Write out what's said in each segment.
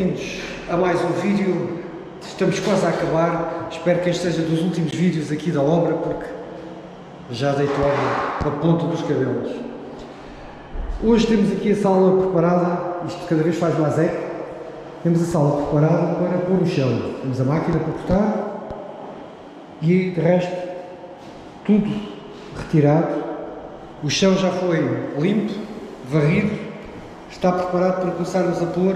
bem-vindos a mais um vídeo. Estamos quase a acabar, espero que este seja dos últimos vídeos aqui da obra, porque já dei toda a ponta dos cabelos. Hoje temos aqui a sala preparada, isto cada vez faz mais eco. Temos a sala preparada para pôr o chão, temos a máquina para cortar e de resto tudo retirado. O chão já foi limpo, varrido. Está preparado para começarmos a pôr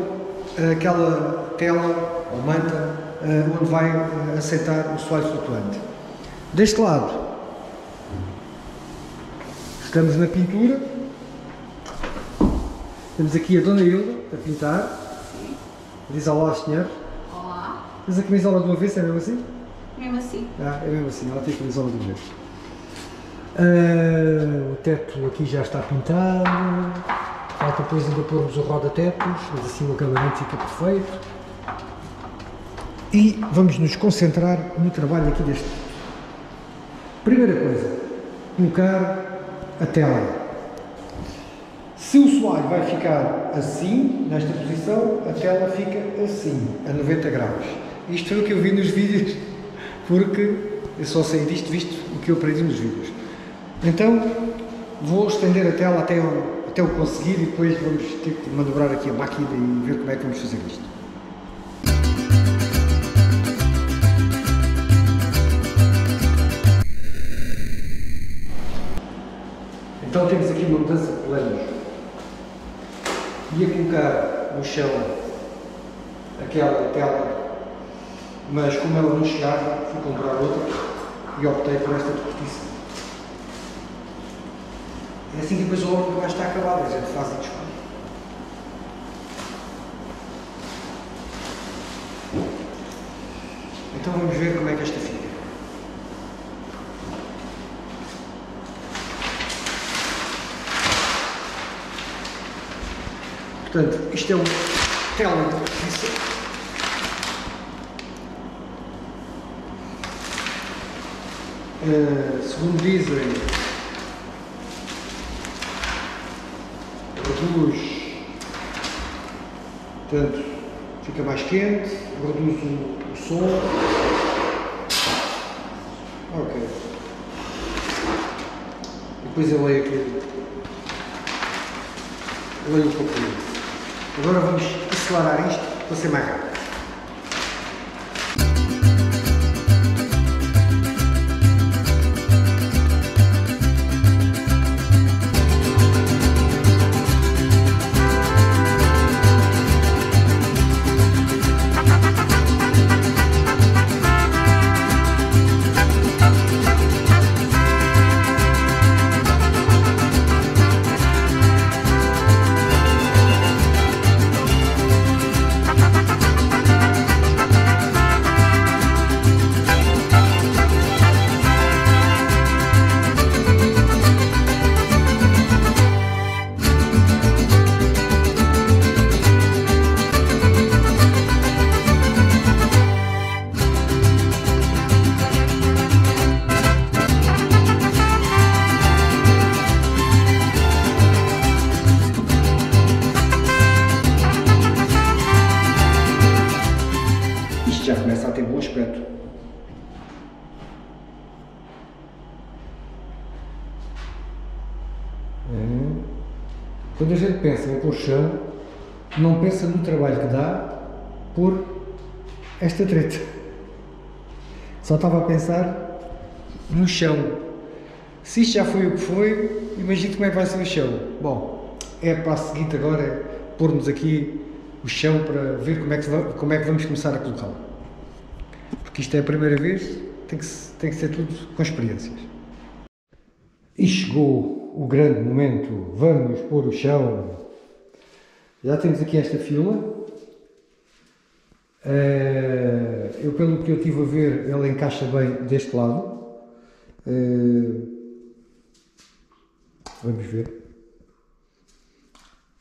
aquela tela ou manta onde vai aceitar o soalho flutuante. Deste lado, estamos na pintura. Temos aqui a Dona Hilda a pintar. Diz olá aos senhores. Olá. Tens a camisola de uma vez, é mesmo assim? Mesmo assim. Ah, é mesmo assim, ela tem a camisola de uma vez. O teto aqui já está pintado. Falta depois ainda pormos o roda-tetos, mas assim o acabamento fica perfeito. E vamos nos concentrar no trabalho aqui deste. Primeira coisa, colocar a tela. Se o soalho vai ficar assim, nesta posição, a tela fica assim, a 90 graus. Isto foi o que eu vi nos vídeos, porque eu só sei disto, visto o que eu aprendi nos vídeos. Então, vou estender a tela até o conseguir e depois vamos ter que manobrar aqui a máquina e ver como é que vamos fazer isto. Então temos aqui uma mudança de planos. Ia colocar no chão aquela tela, mas como ela não chegava, fui comprar outra e optei por esta de cortiça. É assim que depois a obra vai estar acabada, a gente faz e descobre. Então vamos ver como é que esta fica. Portanto, isto é um tela de cortiça. Segundo dizem, reduz, portanto, fica mais quente, reduz o som. Ok. Depois eu leio aqui. Eu leio um pouquinho. Agora vamos acelerar isto para ser mais rápido. Quando a gente pensa em pôr chão, não pensa no trabalho que dá por esta treta. Só estava a pensar no chão. Se isto já foi o que foi, imagino como é que vai ser o chão. Bom, é para a seguinte agora é pormos aqui o chão para ver como é que vamos começar a colocá-lo. Porque isto é a primeira vez, tem que ser tudo com experiências. E chegou o grande momento, vamos pôr o chão. Já temos aqui esta fila. Eu, pelo que eu estive a ver, ela encaixa bem deste lado. Vamos ver.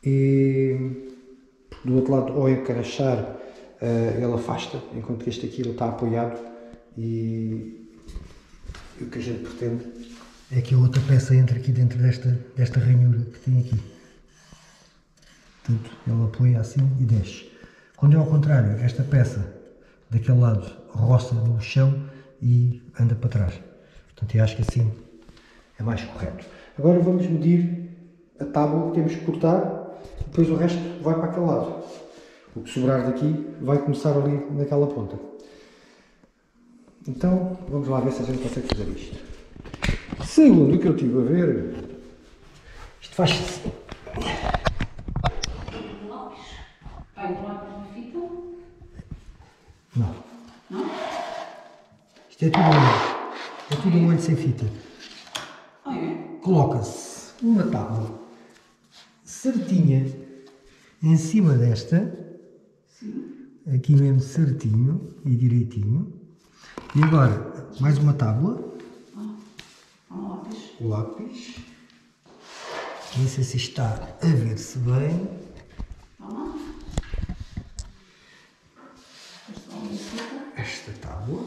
E do outro lado, ao encaixar, ela afasta, enquanto que este aqui ele está apoiado. E o que a gente pretende é que a outra peça entra aqui dentro desta ranhura que tem aqui. Portanto, ela apoia assim e desce. Quando é ao contrário, esta peça daquele lado roça no chão e anda para trás. Portanto, eu acho que assim é mais correto. Agora vamos medir a tábua que temos que cortar, depois o resto vai para aquele lado. O que sobrar daqui vai começar ali naquela ponta. Então, vamos lá ver se a gente consegue fazer isto. Segundo o que eu estive a ver, isto faz-se assim. Não. Não? Isto é tudo um, é tudo um olho sem fita. Coloca-se uma tábua certinha em cima desta. Sim. Aqui mesmo certinho e direitinho. E agora mais uma tábua. Um lápis. Lápis. Não sei se está a ver-se bem. Esta tábua.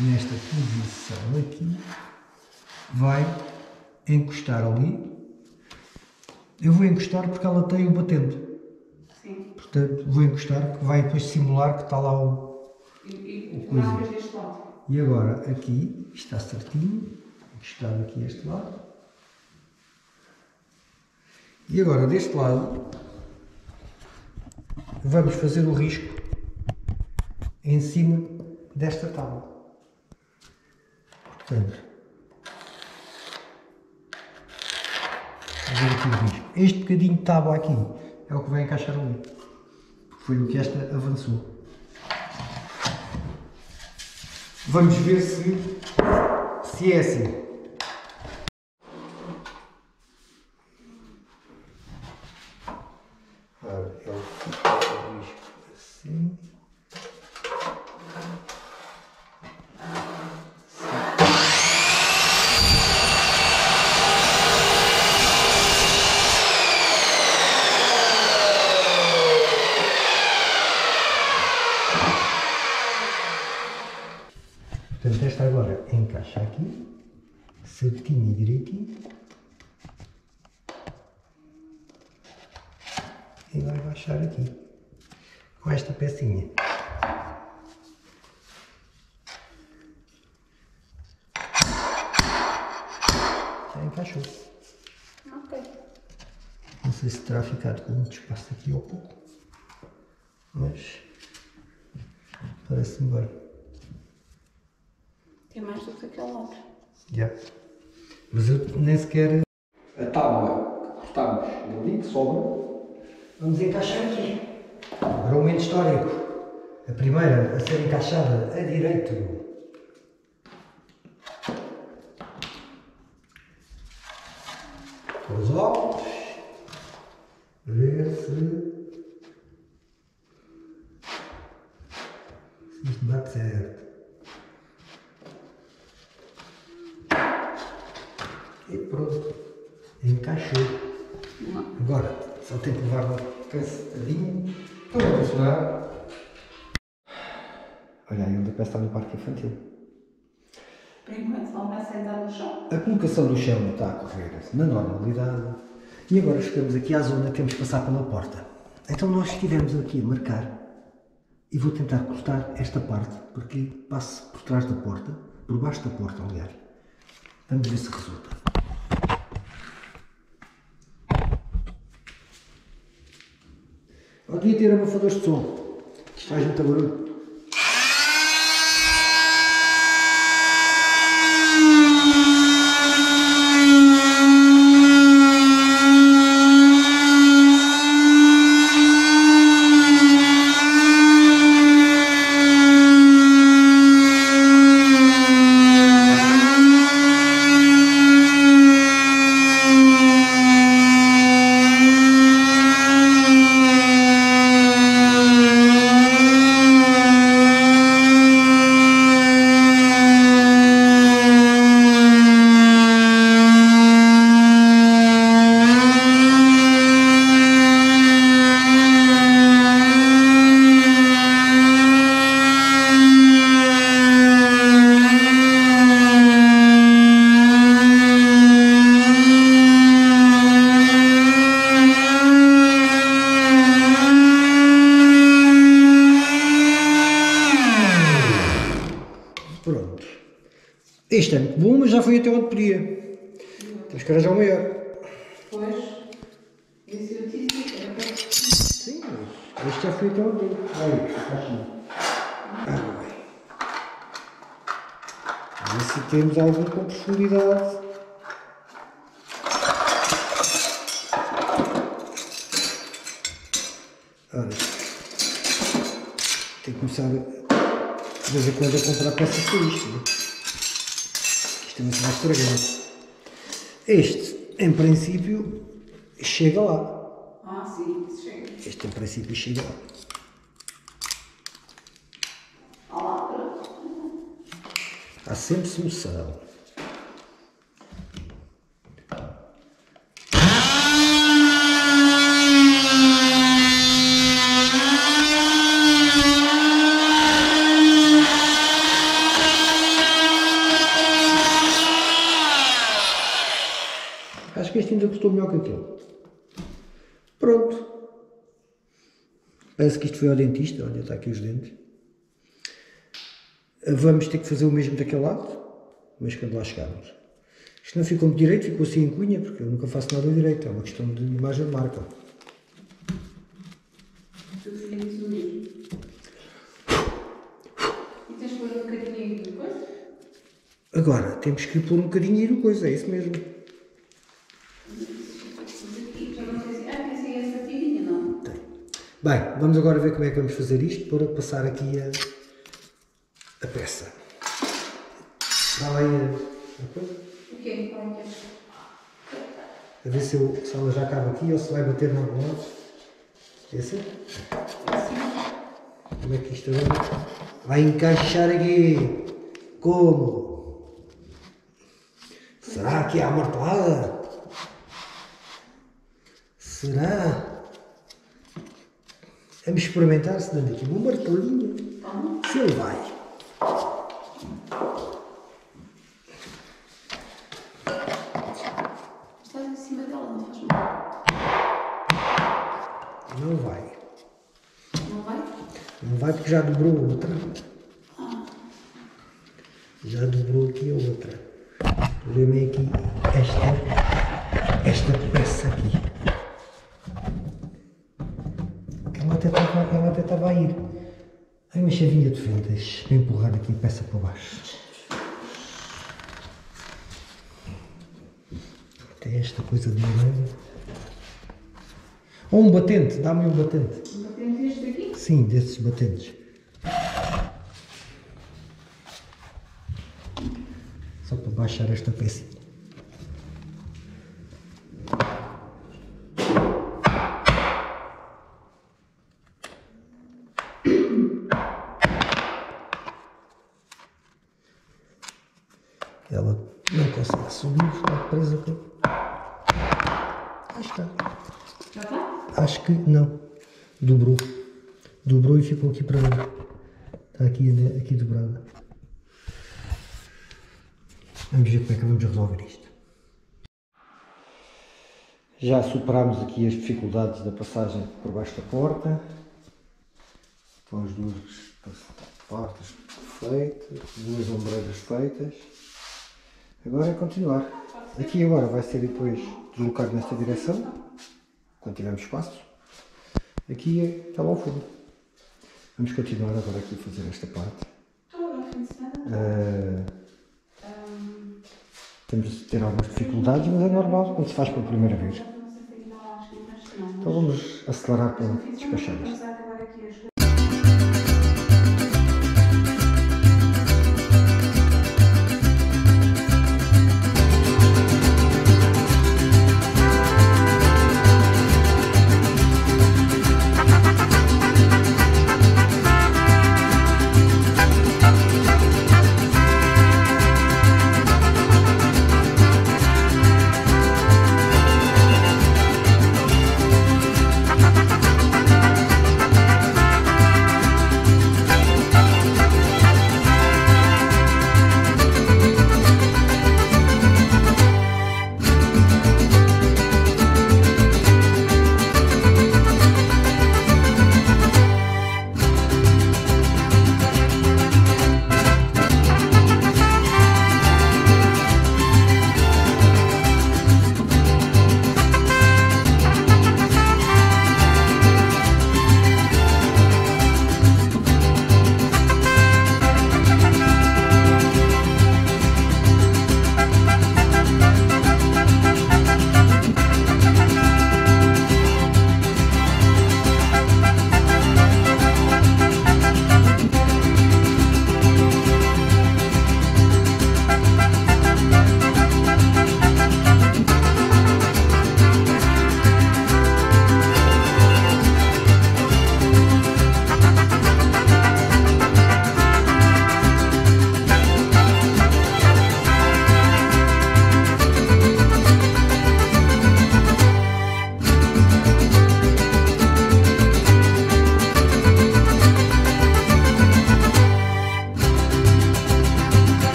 Nesta posição aqui vai encostar ali. Eu vou encostar porque ela tem o batente. Sim. Portanto, vou encostar que vai depois simular que está lá o... E, o deste lado. E agora aqui está certinho. Encostado aqui este lado. E agora deste lado vamos fazer o risco em cima desta tábua. Portanto, fazer aqui o risco. Este bocadinho de tábua aqui é o que vai encaixar ali. Foi o que esta avançou. Vamos ver se é assim. Portanto, esta agora encaixa aqui, certinho e direitinho, e vai baixar aqui, com esta pecinha. Já encaixou. Ok. Não sei se terá ficado com muito espaço aqui ou pouco, mas parece-me bem. É mais do que aquela outra. Yeah. Mas eu nem sequer... A tábua que cortámos ali, que sobra, vamos encaixar aqui. Agora um momento histórico. A primeira a ser encaixada a direito. Com os óculos. Ver se isto bate certo. E pronto, encaixou. Agora, só tem que levar uma cansadinha para funcionar. Olha, ainda parece estar no parque infantil. Primeiro, não vai sentar no chão. A colocação do chão está a correr na normalidade. E agora chegamos aqui à zona que temos que passar pela porta. Então nós estivemos aqui a marcar e vou tentar cortar esta parte, porque passo por trás da porta, por baixo da porta, aliás. Vamos ver se resulta. Eu devia ter abafadores de som, isto faz muito barulho. Pronto. Este é muito bom, mas já foi até onde podia. Não. Temos que arranjar o maior. Pois. Esse eu te disse, era para... Sim, mas este já foi até onde podia. Olha, aqui. Ah, bem. Vamos ver se temos algum com profundidade. Olha. Tem que começar de vez em quando a comprar peças para isto. Né? Isto também se vai estragar. Este, em princípio, chega lá. Ah, sim, chega. Este, em princípio, chega lá. Há sempre solução. Acho que este ainda custou melhor que aquele. Pronto. Parece que isto foi ao dentista. Olha, está aqui os dentes. Vamos ter que fazer o mesmo daquele lado, mas quando lá chegarmos. Isto não ficou muito direito, ficou assim em cunha, porque eu nunca faço nada direito, é uma questão de imagem de marca. Tu fizes o mesmo. E tens que pôr um bocadinho de coisa? Agora, temos que pôr um bocadinho de coisa, é isso mesmo. Tem essa tirinha, não? Tem. Bem, vamos agora ver como é que vamos fazer isto, para passar aqui a peça. Dá lá aí a coisa. O quê? A ver se ela já acaba aqui ou se vai bater no algum lado. Esse? Esse. Como é que isto vai encaixar aqui? Como? Será que é amortalada? Será? Vamos experimentar, se dando aqui um martelinho. Se ele vai. Estás em cima dela, não faz mal. Não vai. Não vai? Não vai porque já dobrou a outra. Ah. Já dobrou aqui a outra. O problema é aqui esta peça aqui. Ela até estava a ir. Ai, uma chavinha de fendas, vou empurrar aqui a peça para baixo. Até esta coisa de madeira. Ou um batente, dá-me um batente. Um batente deste aqui? Sim, destes batentes. Só para baixar esta peça. Ela não consegue subir, está presa aqui. Acho que está. Acho que não. Dobrou. Dobrou e ficou aqui para mim. Está aqui dobrada. Vamos ver como é que vamos resolver isto. Já superámos aqui as dificuldades da passagem por baixo da porta. Com as duas portas feitas, duas ombreiras feitas. Agora é continuar. Aqui agora vai ser depois deslocado nesta direção, quando tivermos espaço. Aqui está lá ao fundo. Vamos continuar agora aqui a fazer esta parte. Temos de ter algumas dificuldades, mas é normal quando se faz pela primeira vez. Então vamos acelerar para despachar isto.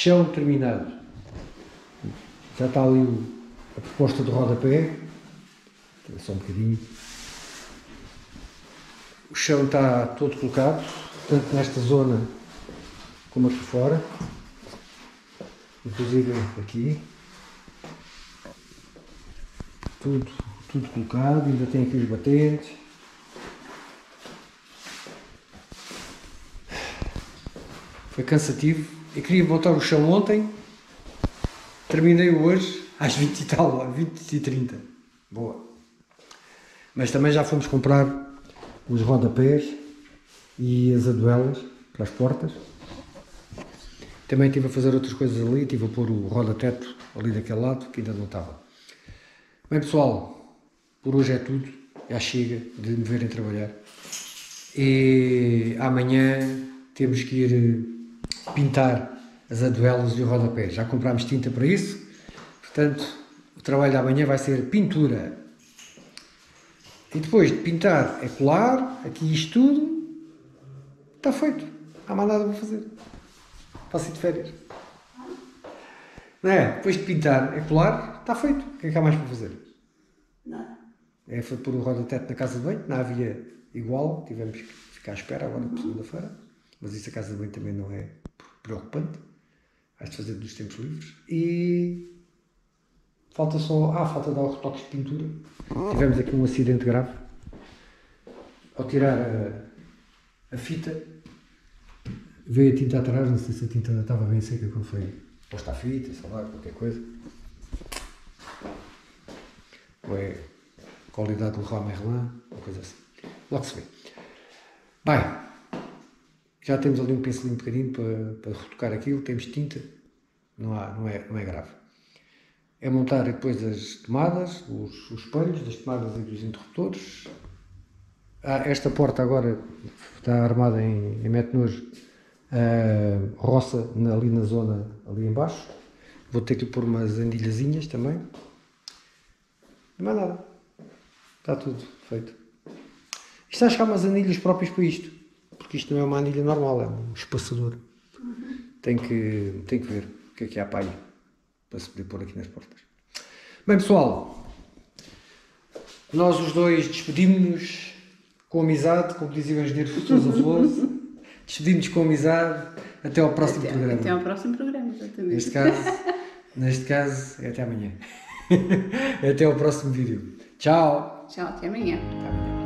chão terminado. Já está ali a proposta de rodapé, só um bocadinho. O chão está todo colocado, tanto nesta zona como aqui fora, inclusive aqui. Tudo colocado, ainda tem aqui os batentes. Foi cansativo. Eu queria montar o chão ontem, terminei-o hoje às 20 e tal, às 20h30. Boa. Mas também já fomos comprar os rodapés e as aduelas para as portas. Também estive a fazer outras coisas ali, estive a pôr o roda-teto ali daquele lado, que ainda não estava. Bem pessoal, por hoje é tudo, já chega de me verem trabalhar. E amanhã temos que ir pintar as aduelas e o rodapé. Já comprámos tinta para isso, portanto o trabalho de amanhã vai ser pintura. E depois de pintar é colar, aqui isto tudo, está feito, não há mais nada para fazer. Passo de férias. Não é? Depois de pintar é colar, está feito. O que é que há mais para fazer? Nada. É, foi pôr o roda-teto na casa de banho, não havia igual, tivemos que ficar à espera agora por segunda-feira, mas isso a casa de banho também não é preocupante, hás de fazer nos tempos livres. E falta só, falta dar retoques de pintura. Tivemos aqui um acidente grave, ao tirar a fita, veio a tinta atrás, não sei se a tinta ainda estava bem seca quando foi posta a fita, sei lá, qualquer coisa. Ou é qualidade do Leroy Merlin, uma coisa assim. Logo se vê. Bem, já temos ali um pincelinho pequenino para retocar aquilo, temos tinta, não é grave. É montar depois as tomadas, os espelhos das tomadas e dos interruptores. Esta porta agora está armada em metanoj. Roça ali na zona, ali embaixo. Vou ter que pôr umas anilhazinhas também. Não é nada. Está tudo feito. Isto acho que há umas anilhas próprias para isto. Porque isto não é uma anilha normal, é um espaçador. Tem que ver o que é que há para aí. Para se poder pôr aqui nas portas. Bem pessoal, nós os dois despedimos-nos com amizade, como dizia o engenheiro Sousa Veloso. Despedimos com amizade, até ao próximo programa. Até ao próximo programa, exatamente. Neste caso, é até amanhã. Até ao próximo vídeo. Tchau. Tchau, até amanhã. Até amanhã.